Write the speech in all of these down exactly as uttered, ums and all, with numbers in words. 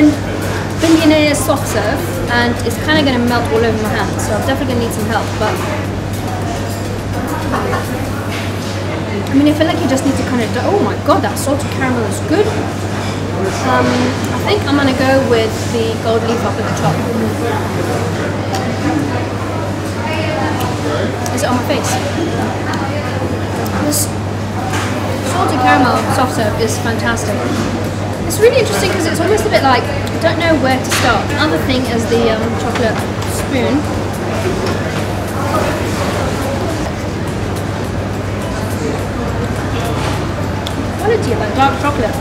different billionaire soft serve, and it's kind of going to melt all over my hand, so I'm definitely going to need some help. But I mean, I feel like you just need to kind of, oh my god, that salted caramel is good. Um, I think I'm going to go with the gold leaf up at the top. Is it on my face? This salted caramel soft serve is fantastic. It's really interesting because it's almost a bit like, I don't know where to start. Another thing is the um, chocolate spoon. The quality of that dark chocolate.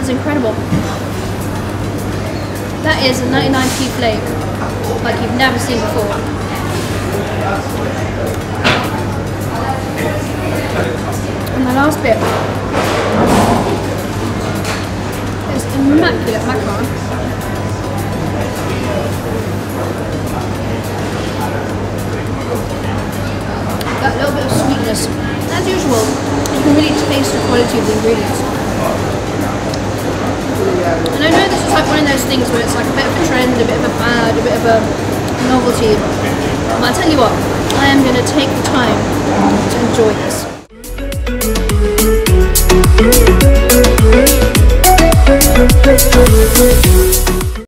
It's incredible. That is a ninety-nine p flake like you've never seen before. And the last bit is immaculate macaron. That little bit of sweetness. As usual, you can really taste the quality of the ingredients. And I know this is like one of those things where it's like a bit of a trend, a bit of a fad, a bit of a novelty. But I'll tell you what, I am going to take the time to enjoy this.